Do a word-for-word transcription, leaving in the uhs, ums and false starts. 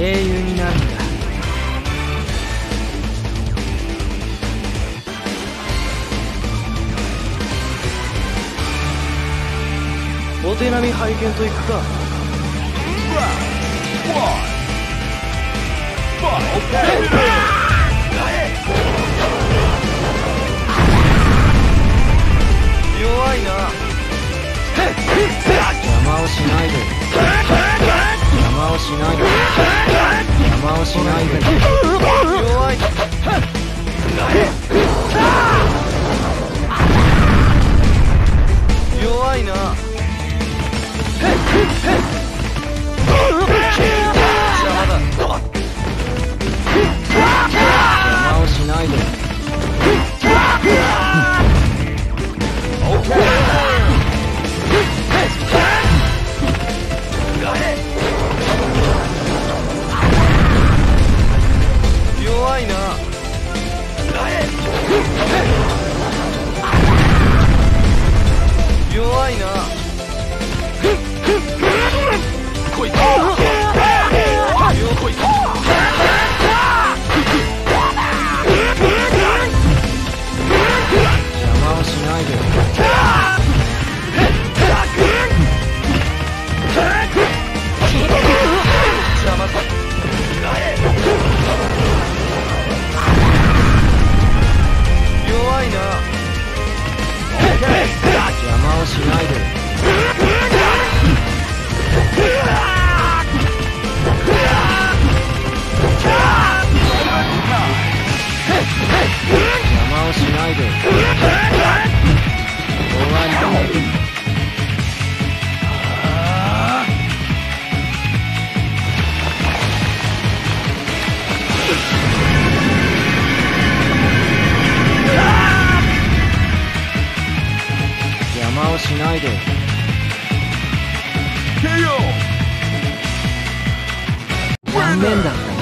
英雄になるんだ。お手並み拝見といくか。弱いな。 邪魔をしないで。邪魔をしないで。邪魔をしないで。弱い。弱いな。邪魔だ。邪魔をしないで。 弱いな。弱いな。こいつ。こいつ。 残念だった。